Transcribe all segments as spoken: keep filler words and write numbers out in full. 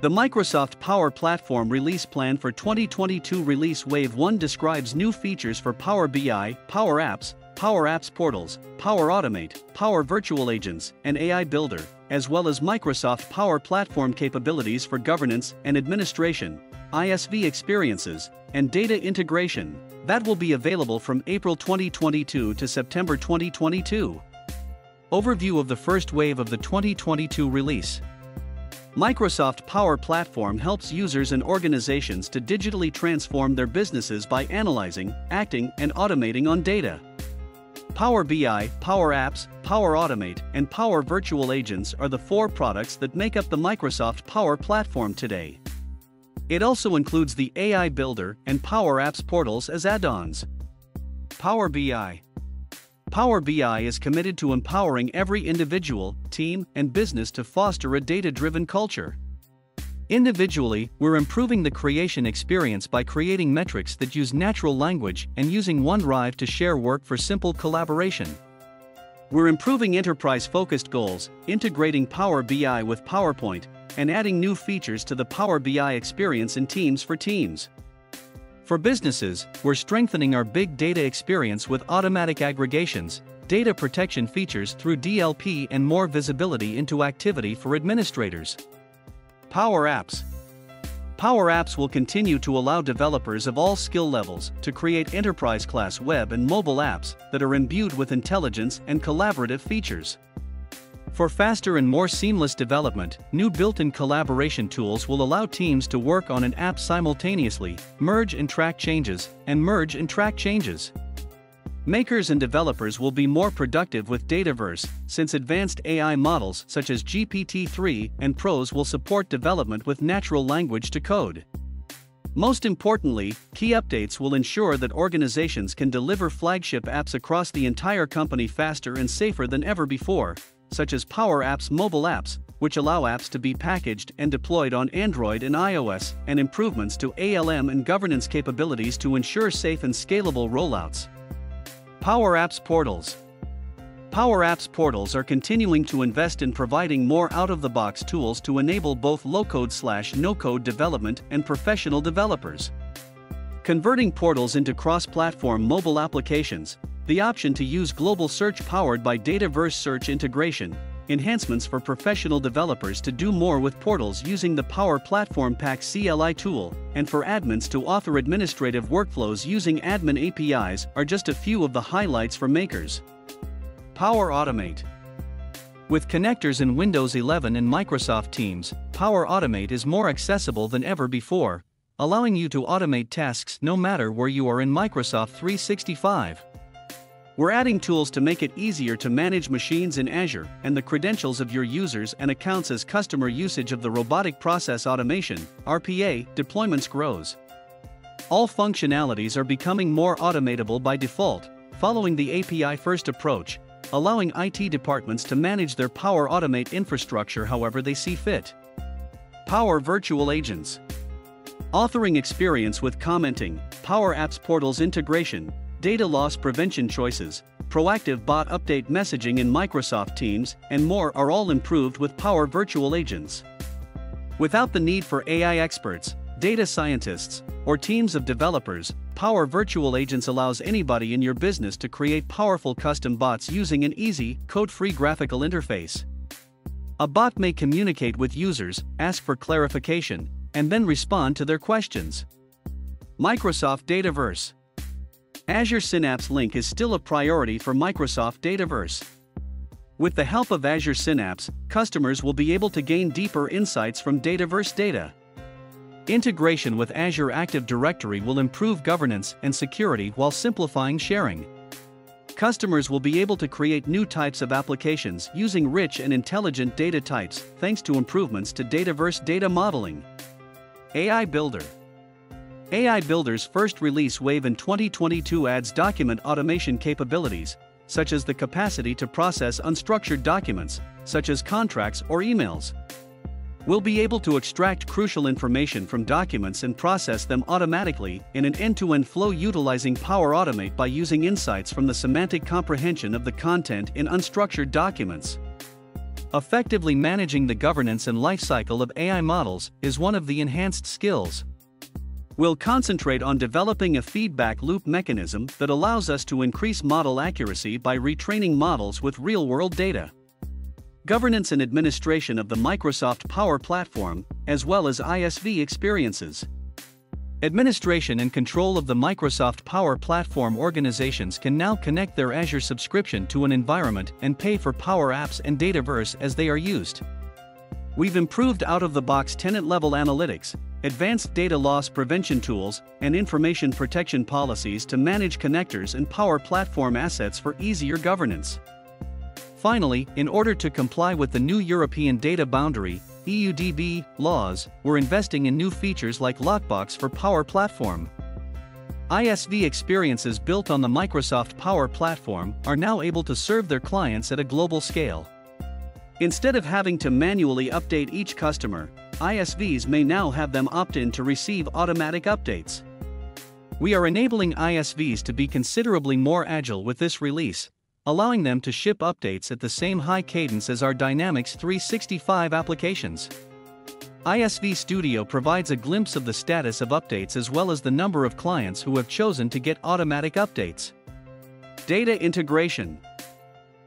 The Microsoft Power Platform release plan for twenty twenty-two Release Wave one describes new features for Power B I, Power Apps, Power Apps Portals, Power Automate, Power Virtual Agents, and A I Builder, as well as Microsoft Power Platform capabilities for governance and administration, I S V experiences, and data integration, that will be available from April twenty twenty-two to September twenty twenty-two. Overview of the first wave of the twenty twenty-two release. Microsoft Power Platform helps users and organizations to digitally transform their businesses by analyzing, acting, and automating on data. Power B I, Power Apps, Power Automate, and Power Virtual Agents are the four products that make up the Microsoft Power Platform today. It also includes the A I Builder and Power Apps portals as add-ons. Power B I. Power B I is committed to empowering every individual, team, and business to foster a data-driven culture. Individually, we're improving the creation experience by creating metrics that use natural language and using OneDrive to share work for simple collaboration. We're improving enterprise-focused goals, integrating Power B I with PowerPoint, and adding new features to the Power B I experience in Teams for Teams. For businesses, we're strengthening our big data experience with automatic aggregations, data protection features through D L P, and more visibility into activity for administrators. Power Apps. Power Apps will continue to allow developers of all skill levels to create enterprise-class web and mobile apps that are imbued with intelligence and collaborative features. For faster and more seamless development, new built-in collaboration tools will allow teams to work on an app simultaneously, merge and track changes, and merge and track changes. Makers and developers will be more productive with Dataverse, since advanced A I models such as G P T three and Prose will support development with natural language to code. Most importantly, key updates will ensure that organizations can deliver flagship apps across the entire company faster and safer than ever before, such as Power Apps mobile apps, which allow apps to be packaged and deployed on Android and iOS, and improvements to A L M and governance capabilities to ensure safe and scalable rollouts. Power Apps Portals. Power Apps Portals are continuing to invest in providing more out-of-the-box tools to enable both low-code slash no-code development and professional developers. Converting portals into cross-platform mobile applications, the option to use global search powered by Dataverse search integration, enhancements for professional developers to do more with portals using the Power Platform Pack C L I tool, and for admins to author administrative workflows using admin A P Is are just a few of the highlights for makers. Power Automate. With connectors in Windows eleven and Microsoft Teams, Power Automate is more accessible than ever before, allowing you to automate tasks no matter where you are in Microsoft three sixty-five. We're adding tools to make it easier to manage machines in Azure and the credentials of your users and accounts as customer usage of the robotic process automation, R P A, deployments grows. All functionalities are becoming more automatable by default, following the A P I-first approach, allowing I T departments to manage their Power Automate infrastructure however they see fit. Power Virtual Agents. Authoring experience with commenting, Power Apps portals integration, data loss prevention choices, proactive bot update messaging in Microsoft Teams, and more are all improved with Power Virtual Agents. Without the need for A I experts, data scientists, or teams of developers, Power Virtual Agents allows anybody in your business to create powerful custom bots using an easy, code-free graphical interface. A bot may communicate with users, ask for clarification, and then respond to their questions. Microsoft Dataverse. Azure Synapse Link is still a priority for Microsoft Dataverse. With the help of Azure Synapse, customers will be able to gain deeper insights from Dataverse data. Integration with Azure Active Directory will improve governance and security while simplifying sharing. Customers will be able to create new types of applications using rich and intelligent data types thanks to improvements to Dataverse data modeling. A I Builder. A I Builder's first release wave in twenty twenty-two adds document automation capabilities, such as the capacity to process unstructured documents, such as contracts or emails. We'll be able to extract crucial information from documents and process them automatically in an end-to-end flow utilizing Power Automate by using insights from the semantic comprehension of the content in unstructured documents. Effectively managing the governance and lifecycle of A I models is one of the enhanced skills. We'll concentrate on developing a feedback loop mechanism that allows us to increase model accuracy by retraining models with real-world data. Governance and administration of the Microsoft Power Platform, as well as I S V experiences. Administration and control of the Microsoft Power Platform. Organizations can now connect their Azure subscription to an environment and pay for Power Apps and Dataverse as they are used. We've improved out-of-the-box tenant-level analytics, advanced data loss prevention tools, and information protection policies to manage connectors and Power Platform assets for easier governance. Finally, in order to comply with the new European Data Boundary (E U D B) laws, we're investing in new features like Lockbox for Power Platform. I S V experiences built on the Microsoft Power Platform are now able to serve their clients at a global scale. Instead of having to manually update each customer, I S Vs may now have them opt in to receive automatic updates. We are enabling I S Vs to be considerably more agile with this release, allowing them to ship updates at the same high cadence as our Dynamics three sixty-five applications. I S V Studio provides a glimpse of the status of updates as well as the number of clients who have chosen to get automatic updates. Data integration.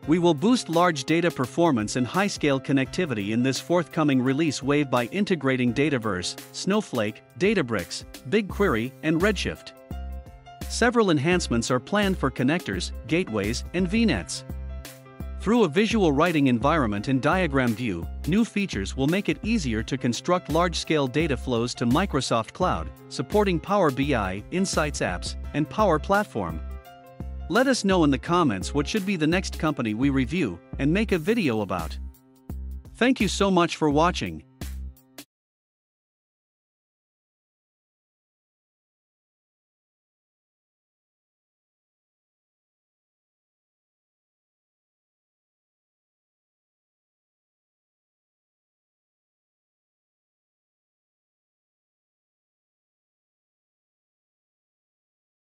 We will boost large data performance and high-scale connectivity in this forthcoming release wave by integrating Dataverse, Snowflake, Databricks, BigQuery, and Redshift. Several enhancements are planned for connectors, gateways, and V nets. Through a visual writing environment and diagram view, new features will make it easier to construct large-scale data flows to Microsoft Cloud, supporting Power B I, Insights apps, and Power Platform. Let us know in the comments what should be the next company we review and make a video about. Thank you so much for watching.